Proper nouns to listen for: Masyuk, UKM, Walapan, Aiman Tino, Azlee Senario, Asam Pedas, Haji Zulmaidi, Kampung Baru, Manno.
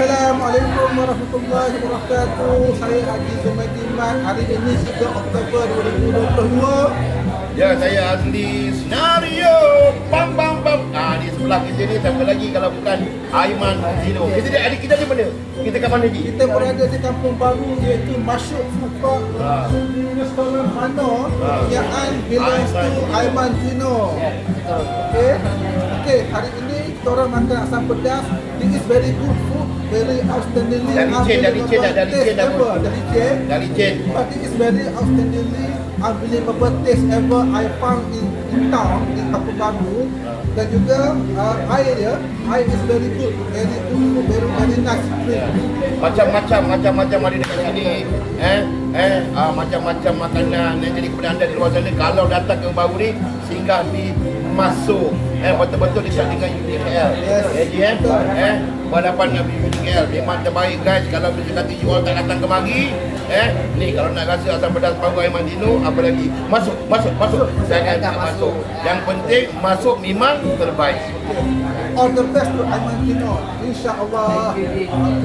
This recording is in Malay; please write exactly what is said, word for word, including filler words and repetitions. Assalamualaikum warahmatullahi wabarakatuh. Saya Haji Zulmaidi. Hari ini tiga Oktober dua ribu dua puluh dua. Ya, saya Azlee Senario. Bam bam bam. Ah, di sebelah kita ni siapa lagi kalau bukan Aiman Tino. Kita ni adik kita ni mana? Kita kat mana ni? Kita berada di Kampung Baru, iaitu Masyuk Fuka Restoran Manno yang bilang tu Aiman Tino. Okey. Okey, hari ini kita orang makan asam pedas. This is very good food, very outstandingly. Dari Chen, dari Chen, dari Chen, dari Chen. But this is very outstandingly unbelievable taste ever I found in in town in Kampung Baru. Dan juga air dia, air is very good, very good, very very nice. Macam-macam, macam-macam ada dekat sini. Eh, eh, macam-macam makanan yang jadi kepada anda di luar sana. Kalau datang ke Baru ni, singgah di masuk eh betul-betul dekat dengan U K M. Yes, eh Walapan Nabi U K M memang terbaik guys. Kalau kita kata you all tak datang kemari, eh ni kalau nak rasa asam pedas Baru Aiman Tino, apa lagi? Masuk, masuk, masuk. Saya kata masuk. Yang penting masuk memang terbaik. All the best to Aiman Tino. Insya-Allah.